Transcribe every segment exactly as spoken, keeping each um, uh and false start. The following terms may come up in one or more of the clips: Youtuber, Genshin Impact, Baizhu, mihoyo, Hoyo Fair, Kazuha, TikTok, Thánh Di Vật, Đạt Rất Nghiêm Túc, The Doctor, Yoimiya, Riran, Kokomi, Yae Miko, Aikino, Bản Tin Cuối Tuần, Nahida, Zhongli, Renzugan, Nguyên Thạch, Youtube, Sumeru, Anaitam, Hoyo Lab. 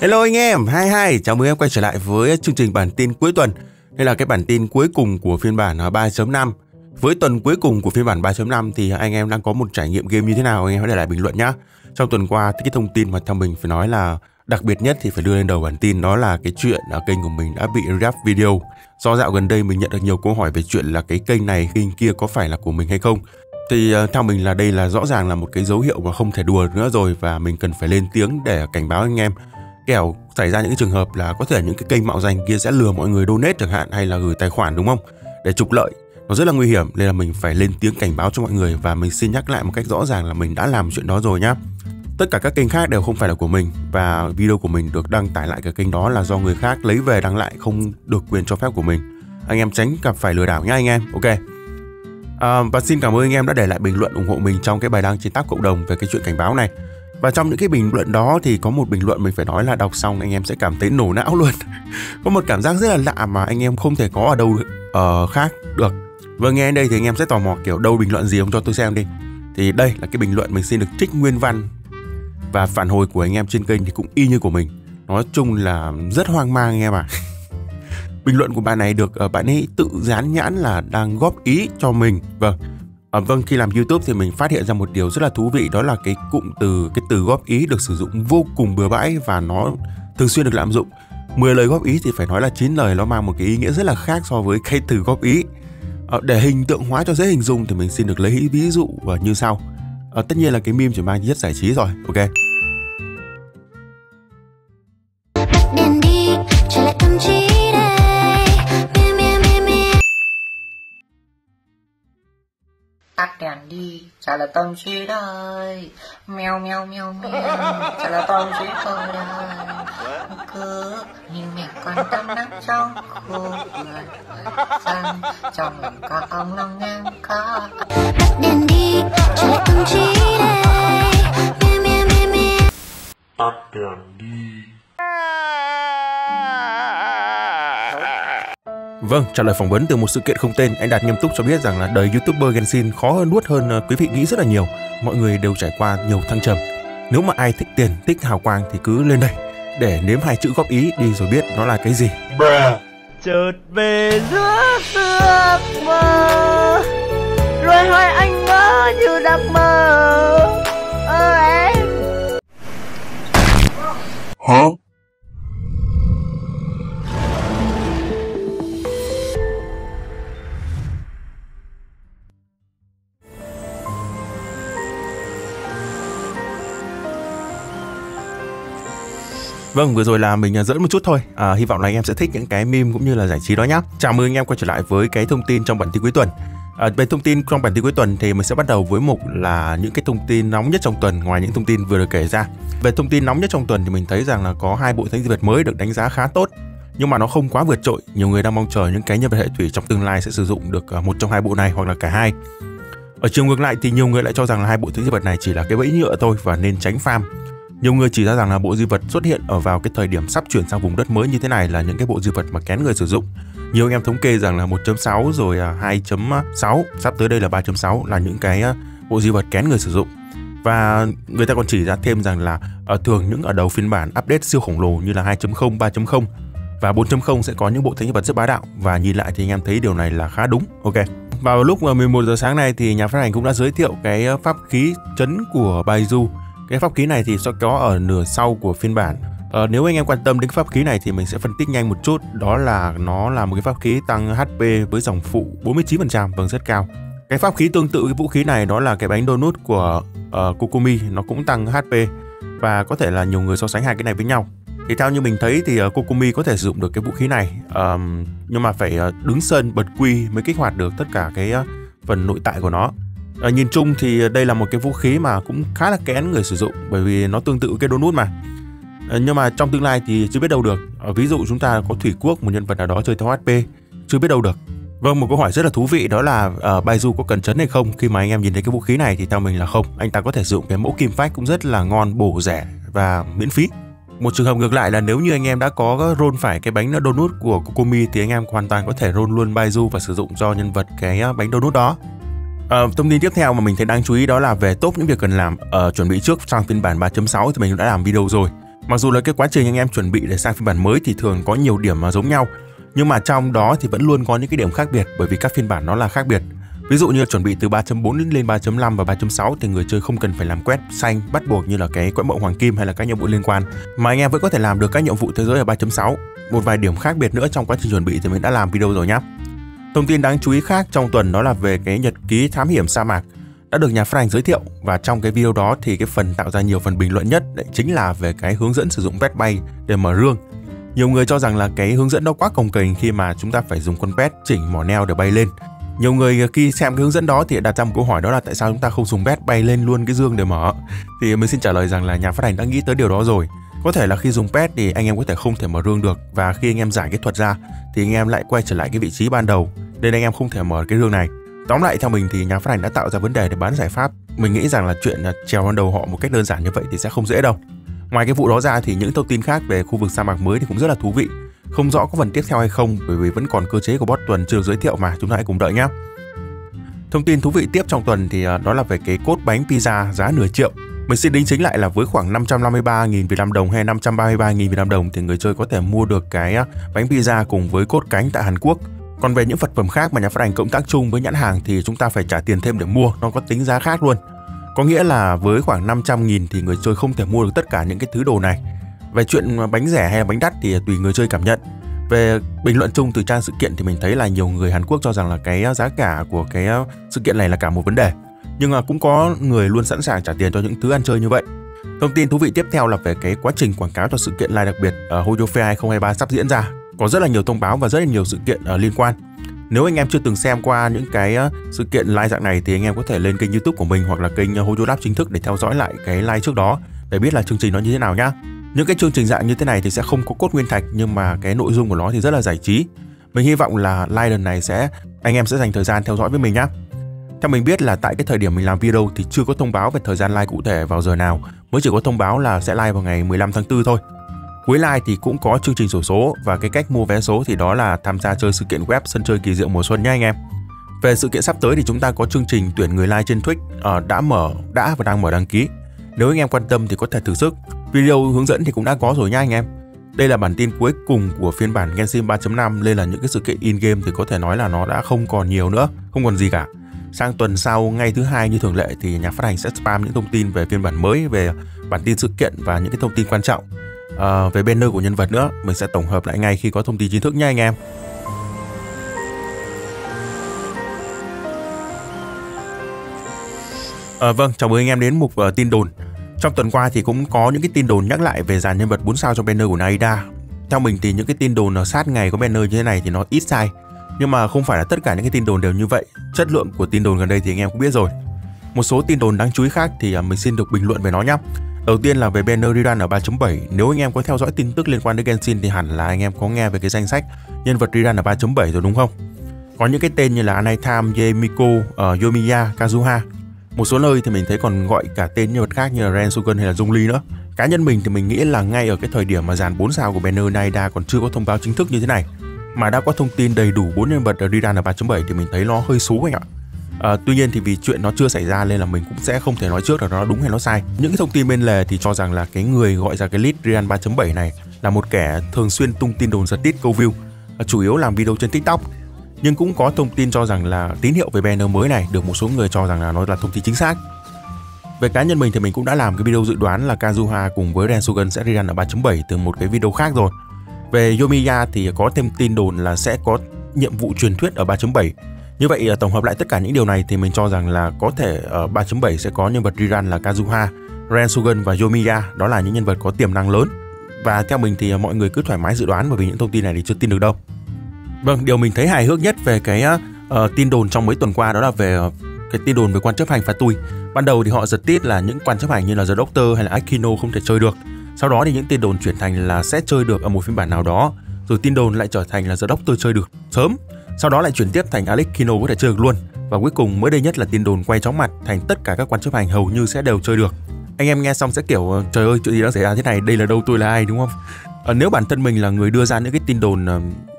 Hello anh em, hai hai, chào mừng em quay trở lại với chương trình bản tin cuối tuần. Đây là cái bản tin cuối cùng của phiên bản ba chấm năm. Với tuần cuối cùng của phiên bản ba chấm năm thì anh em đang có một trải nghiệm game như thế nào, anh em hãy để lại bình luận nhá. Trong tuần qua thì cái thông tin mà theo mình phải nói là đặc biệt nhất thì phải đưa lên đầu bản tin, đó là cái chuyện là kênh của mình đã bị rap video. Do dạo gần đây mình nhận được nhiều câu hỏi về chuyện là cái kênh này, kênh kia có phải là của mình hay không. Thì theo mình là đây là rõ ràng là một cái dấu hiệu mà không thể đùa nữa rồi, và mình cần phải lên tiếng để cảnh báo anh em. Kẻo xảy ra những cái trường hợp là có thể những cái kênh mạo danh kia sẽ lừa mọi người donate chẳng hạn, hay là gửi tài khoản đúng không? Để trục lợi. Nó rất là nguy hiểm, nên là mình phải lên tiếng cảnh báo cho mọi người, và mình xin nhắc lại một cách rõ ràng là mình đã làm chuyện đó rồi nhá. Tất cả các kênh khác đều không phải là của mình, và video của mình được đăng tải lại cái kênh đó là do người khác lấy về đăng lại, không được quyền cho phép của mình. Anh em tránh gặp phải lừa đảo nhá anh em, ok. À, và xin cảm ơn anh em đã để lại bình luận ủng hộ mình trong cái bài đăng trên tab cộng đồng về cái chuyện cảnh báo này. Và trong những cái bình luận đó thì có một bình luận mình phải nói là đọc xong anh em sẽ cảm thấy nổ não luôn. Có một cảm giác rất là lạ mà anh em không thể có ở đâu uh, khác được. Vừa nghe đây thì anh em sẽ tò mò kiểu đâu bình luận gì, không cho tôi xem đi. Thì đây là cái bình luận mình xin được trích nguyên văn, và phản hồi của anh em trên kênh thì cũng y như của mình. Nói chung là rất hoang mang anh em ạ. À. Bình luận của bạn này được uh, bạn ấy tự dán nhãn là đang góp ý cho mình. Vâng. À, vâng, khi làm YouTube thì mình phát hiện ra một điều rất là thú vị, đó là cái cụm từ, cái từ góp ý được sử dụng vô cùng bừa bãi và nó thường xuyên được lạm dụng. mười lời góp ý thì phải nói là chín lời nó mang một cái ý nghĩa rất là khác so với cái từ góp ý. À, để hình tượng hóa cho dễ hình dung thì mình xin được lấy ví dụ như sau. À, tất nhiên là cái meme chỉ mang nhất giải trí rồi, ok. Tắt đèn đi, chả là tâm trí đây. Mèo mèo mèo mèo, chả là tâm trí tôi đây. Cứ như mẹ con tâm nắng trong khu vườn sang trong lòng có ông lòng ngang có. Tắt đèn đi, chả là tâm trí đây. Mèo mèo mèo mèo. Tắt đèn đi. Vâng, trả lời phỏng vấn từ một sự kiện không tên, anh Đạt nghiêm túc cho biết rằng là đời YouTuber Genshin khó hơn nuốt hơn quý vị nghĩ rất là nhiều. Mọi người đều trải qua nhiều thăng trầm. Nếu mà ai thích tiền, thích hào quang thì cứ lên đây để nếm hai chữ góp ý đi rồi biết nó là cái gì. Bruh. Chợt về giữa giấc mơ, rồi hai anh ngỡ như đang mơ. Ơ em. Hả? Vâng, vừa rồi là mình dẫn một chút thôi. À, hy vọng là anh em sẽ thích những cái meme cũng như là giải trí đó nhé. Chào mừng anh em quay trở lại với cái thông tin trong bản tin cuối tuần. À, về thông tin trong bản tin cuối tuần thì mình sẽ bắt đầu với mục là những cái thông tin nóng nhất trong tuần, ngoài những thông tin vừa được kể ra. Về thông tin nóng nhất trong tuần thì mình thấy rằng là có hai bộ thánh vật mới được đánh giá khá tốt, nhưng mà nó không quá vượt trội. Nhiều người đang mong chờ những cái nhân vật hệ thủy trong tương lai sẽ sử dụng được một trong hai bộ này hoặc là cả hai. Ở chiều ngược lại thì nhiều người lại cho rằng là hai bộ thánh vật này chỉ là cái bẫy nhựa thôi và nên tránh farm. Nhiều người chỉ ra rằng là bộ di vật xuất hiện ở vào cái thời điểm sắp chuyển sang vùng đất mới như thế này là những cái bộ di vật mà kén người sử dụng. Nhiều anh em thống kê rằng là một chấm sáu rồi hai chấm sáu, sắp tới đây là ba chấm sáu là những cái bộ di vật kén người sử dụng. Và người ta còn chỉ ra thêm rằng là thường những ở đầu phiên bản update siêu khổng lồ như là hai chấm không, ba chấm không và bốn chấm không sẽ có những bộ thánh vật rất bá đạo, và nhìn lại thì anh em thấy điều này là khá đúng, ok. Vào lúc mười một giờ sáng nay thì nhà phát hành cũng đã giới thiệu cái pháp khí trấn của Baizhu. Cái pháp khí này thì sẽ có ở nửa sau của phiên bản. Ờ, nếu anh em quan tâm đến pháp khí này thì mình sẽ phân tích nhanh một chút. Đó là nó là một cái pháp khí tăng hát pê với dòng phụ bốn mươi chín phần trăm, vâng, rất cao. Cái pháp khí tương tự cái vũ khí này đó là cái bánh donut của uh, Kokomi, nó cũng tăng hát pê. Và có thể là nhiều người so sánh hai cái này với nhau. Thì theo như mình thấy thì uh, Kokomi có thể sử dụng được cái vũ khí này, uh, nhưng mà phải uh, đứng sân bật quy mới kích hoạt được tất cả cái uh, phần nội tại của nó. À, nhìn chung thì đây là một cái vũ khí mà cũng khá là kén người sử dụng, bởi vì nó tương tự cái donut mà. À, nhưng mà trong tương lai thì chưa biết đâu được. À, ví dụ chúng ta có Thủy Quốc, một nhân vật nào đó chơi theo hát pê, chưa biết đâu được. Vâng, một câu hỏi rất là thú vị đó là uh, Baizhu có cần chấn hay không? Khi mà anh em nhìn thấy cái vũ khí này thì theo mình là không. Anh ta có thể sử dụng cái mẫu kim phách cũng rất là ngon, bổ, rẻ và miễn phí. Một trường hợp ngược lại là nếu như anh em đã có roll phải cái bánh donut của Kokomi thì anh em hoàn toàn có thể roll luôn Baizhu và sử dụng cho nhân vật cái bánh donut đó. À, thông tin tiếp theo mà mình thấy đáng chú ý đó là về top những việc cần làm ở uh, chuẩn bị trước sang phiên bản ba chấm sáu thì mình đã làm video rồi. Mặc dù là cái quá trình anh em chuẩn bị để sang phiên bản mới thì thường có nhiều điểm mà giống nhau, nhưng mà trong đó thì vẫn luôn có những cái điểm khác biệt bởi vì các phiên bản nó là khác biệt. Ví dụ như chuẩn bị từ ba chấm bốn lên ba chấm năm và ba chấm sáu thì người chơi không cần phải làm quét xanh bắt buộc như là cái quét mộ hoàng kim hay là các nhiệm vụ liên quan, mà anh em vẫn có thể làm được các nhiệm vụ thế giới ở ba chấm sáu. Một vài điểm khác biệt nữa trong quá trình chuẩn bị thì mình đã làm video rồi nhé. Thông tin đáng chú ý khác trong tuần đó là về cái nhật ký thám hiểm sa mạc đã được nhà phát hành giới thiệu, và trong cái video đó thì cái phần tạo ra nhiều phần bình luận nhất đấy chính là về cái hướng dẫn sử dụng vét bay để mở rương. Nhiều người cho rằng là cái hướng dẫn đó quá cồng kềnh khi mà chúng ta phải dùng con vét chỉnh mỏ neo để bay lên. Nhiều người khi xem cái hướng dẫn đó thì đặt ra một câu hỏi đó là tại sao chúng ta không dùng vét bay lên luôn cái dương để mở. Thì mình xin trả lời rằng là nhà phát hành đã nghĩ tới điều đó rồi. Có thể là khi dùng pet thì anh em có thể không thể mở rương được, và khi anh em giải cái thuật ra thì anh em lại quay trở lại cái vị trí ban đầu nên anh em không thể mở cái rương này. Tóm lại theo mình thì nhà phát hành đã tạo ra vấn đề để bán giải pháp. Mình nghĩ rằng là chuyện trèo ban đầu họ một cách đơn giản như vậy thì sẽ không dễ đâu. Ngoài cái vụ đó ra thì những thông tin khác về khu vực sa mạc mới thì cũng rất là thú vị. Không rõ có phần tiếp theo hay không bởi vì vẫn còn cơ chế của bot tuần chưa giới thiệu, mà chúng ta hãy cùng đợi nhé. Thông tin thú vị tiếp trong tuần thì đó là về cái cốt bánh pizza giá nửa triệu. Mình xin đính chính lại là với khoảng năm trăm năm mươi ba nghìn Việt Nam đồng hay năm trăm ba mươi ba nghìn Việt Nam đồng thì người chơi có thể mua được cái bánh pizza cùng với cốt cánh tại Hàn Quốc. Còn về những vật phẩm khác mà nhà phát hành cộng tác chung với nhãn hàng thì chúng ta phải trả tiền thêm để mua, nó có tính giá khác luôn. Có nghĩa là với khoảng năm trăm nghìn thì người chơi không thể mua được tất cả những cái thứ đồ này. Về chuyện bánh rẻ hay là bánh đắt thì tùy người chơi cảm nhận. Về bình luận chung từ trang sự kiện thì mình thấy là nhiều người Hàn Quốc cho rằng là cái giá cả của cái sự kiện này là cả một vấn đề. Nhưng mà cũng có người luôn sẵn sàng trả tiền cho những thứ ăn chơi như vậy. Thông tin thú vị tiếp theo là về cái quá trình quảng cáo cho sự kiện live đặc biệt ở Hoyo Fair hai không hai ba sắp diễn ra. Có rất là nhiều thông báo và rất là nhiều sự kiện liên quan. Nếu anh em chưa từng xem qua những cái sự kiện live dạng này thì anh em có thể lên kênh YouTube của mình hoặc là kênh Hoyo Lab chính thức để theo dõi lại cái live trước đó để biết là chương trình nó như thế nào nhá. Những cái chương trình dạng như thế này thì sẽ không có cốt nguyên thạch, nhưng mà cái nội dung của nó thì rất là giải trí. Mình hy vọng là live lần này sẽ anh em sẽ dành thời gian theo dõi với mình nhá. Theo mình biết là tại cái thời điểm mình làm video thì chưa có thông báo về thời gian live cụ thể vào giờ nào, mới chỉ có thông báo là sẽ live vào ngày mười lăm tháng tư thôi. Cuối live thì cũng có chương trình xổ số, và cái cách mua vé số thì đó là tham gia chơi sự kiện web sân chơi kỳ diệu mùa xuân nhé anh em. Về sự kiện sắp tới thì chúng ta có chương trình tuyển người live trên Twitch đã mở đã và đang mở đăng ký. Nếu anh em quan tâm thì có thể thử sức. Video hướng dẫn thì cũng đã có rồi nha anh em. Đây là bản tin cuối cùng của phiên bản Genshin ba chấm năm, nên là những cái sự kiện in-game thì có thể nói là nó đã không còn nhiều nữa, không còn gì cả. Sang tuần sau ngay thứ hai như thường lệ thì nhà phát hành sẽ spam những thông tin về phiên bản mới, về bản tin sự kiện và những cái thông tin quan trọng. À, về banner của nhân vật nữa, mình sẽ tổng hợp lại ngay khi có thông tin chính thức nha anh em. À, vâng, chào mừng anh em đến mục uh, tin đồn. Trong tuần qua thì cũng có những cái tin đồn nhắc lại về dàn nhân vật bốn sao trong banner của Nahida. Theo mình thì những cái tin đồn sát ngày có banner như thế này thì nó ít sai. Nhưng mà không phải là tất cả những cái tin đồn đều như vậy. Chất lượng của tin đồn gần đây thì anh em cũng biết rồi. Một số tin đồn đáng chú ý khác thì mình xin được bình luận về nó nhé. Đầu tiên là về banner Riran ở ba chấm bảy. Nếu anh em có theo dõi tin tức liên quan đến Genshin thì hẳn là anh em có nghe về cái danh sách nhân vật Riran ở ba chấm bảy rồi đúng không? Có những cái tên như là Anaitam, Yae Miko, uh, Yoimiya, Kazuha. Một số nơi thì mình thấy còn gọi cả tên nhân vật khác như là Rensugen hay là Zhongli nữa. Cá nhân mình thì mình nghĩ là ngay ở cái thời điểm mà dàn bốn sao của banner Nahida còn chưa có thông báo chính thức như thế này, mà đã có thông tin đầy đủ bốn nhân vật Riran ở ba chấm bảy thì mình thấy nó hơi xú anh ạ. À, tuy nhiên thì vì chuyện nó chưa xảy ra nên là mình cũng sẽ không thể nói trước là nó đúng hay nó sai. Những cái thông tin bên lề thì cho rằng là cái người gọi ra cái list Riran ba chấm bảy này là một kẻ thường xuyên tung tin đồn giật tít câu view, à, chủ yếu làm video trên TikTok. Nhưng cũng có thông tin cho rằng là tín hiệu về banner mới này được một số người cho rằng là nó là thông tin chính xác. Về cá nhân mình thì mình cũng đã làm cái video dự đoán là Kazuha cùng với Renzugan sẽ Riran ở ba chấm bảy từ một cái video khác rồi. Về Yoimiya thì có thêm tin đồn là sẽ có nhiệm vụ truyền thuyết ở ba chấm bảy. Như vậy tổng hợp lại tất cả những điều này thì mình cho rằng là có thể ở ba chấm bảy sẽ có nhân vật Riran là Kazuha, Rensugen và Yoimiya. Đó là những nhân vật có tiềm năng lớn. Và theo mình thì mọi người cứ thoải mái dự đoán bởi vì những thông tin này thì chưa tin được đâu. Vâng, điều mình thấy hài hước nhất về cái uh, tin đồn trong mấy tuần qua đó là về uh, cái tin đồn về quan chấp hành phá tui. Ban đầu thì họ giật tít là những quan chấp hành như là The Doctor hay là Aikino không thể chơi được. Sau đó thì những tin đồn chuyển thành là sẽ chơi được ở một phiên bản nào đó. Rồi tin đồn lại trở thành là The Doctor chơi được sớm. Sau đó lại chuyển tiếp thành Alex Kino có thể chơi được luôn. Và cuối cùng mới đây nhất là tin đồn quay chóng mặt thành tất cả các quan chấp hành hầu như sẽ đều chơi được. Anh em nghe xong sẽ kiểu trời ơi chuyện gì đang xảy ra thế này, đây là đâu tôi là ai đúng không? À, nếu bản thân mình là người đưa ra những cái tin đồn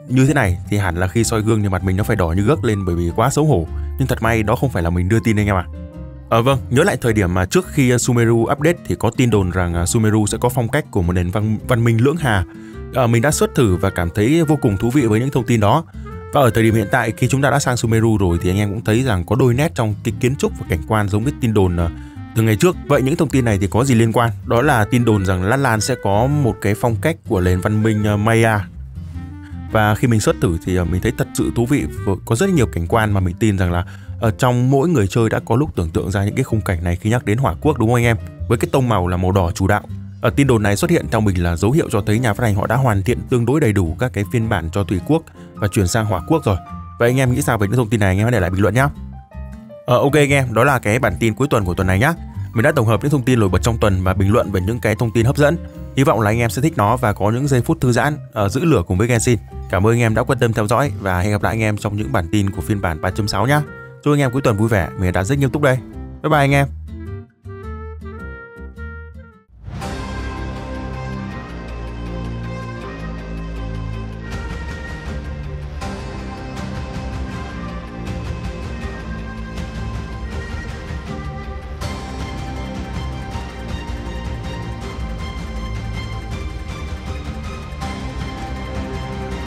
như thế này thì hẳn là khi soi gương thì mặt mình nó phải đỏ như gấc lên bởi vì quá xấu hổ. Nhưng thật may đó không phải là mình đưa tin anh em ạ. À. À, vâng, nhớ lại thời điểm mà trước khi Sumeru update thì có tin đồn rằng Sumeru sẽ có phong cách của một nền văn, văn minh lưỡng hà. À, mình đã search thử và cảm thấy vô cùng thú vị với những thông tin đó. Và ở thời điểm hiện tại khi chúng ta đã sang Sumeru rồi thì anh em cũng thấy rằng có đôi nét trong cái kiến trúc và cảnh quan giống với tin đồn từ ngày trước. Vậy những thông tin này thì có gì liên quan? Đó là tin đồn rằng Lan Lan sẽ có một cái phong cách của nền văn minh Maya. Và khi mình search thử thì mình thấy thật sự thú vị, có rất nhiều cảnh quan mà mình tin rằng là ở trong mỗi người chơi đã có lúc tưởng tượng ra những cái khung cảnh này khi nhắc đến Hỏa Quốc, đúng không anh em? Với cái tông màu là màu đỏ chủ đạo. Ở tin đồn này xuất hiện theo mình là dấu hiệu cho thấy nhà phát hành họ đã hoàn thiện tương đối đầy đủ các cái phiên bản cho Thủy Quốc và chuyển sang Hỏa Quốc rồi. Vậy anh em nghĩ sao về những thông tin này, anh em hãy để lại bình luận nhé. Ờ, ok anh em, đó là cái bản tin cuối tuần của tuần này nhé. Mình đã tổng hợp những thông tin nổi bật trong tuần và bình luận về những cái thông tin hấp dẫn. Hy vọng là anh em sẽ thích nó và có những giây phút thư giãn ở giữ lửa cùng với Genshin. Cảm ơn anh em đã quan tâm theo dõi và hẹn gặp lại anh em trong những bản tin của phiên bản ba chấm sáu nhé. Chúc anh em cuối tuần vui vẻ, mình đã rất nghiêm túc đây. Bye bye anh em.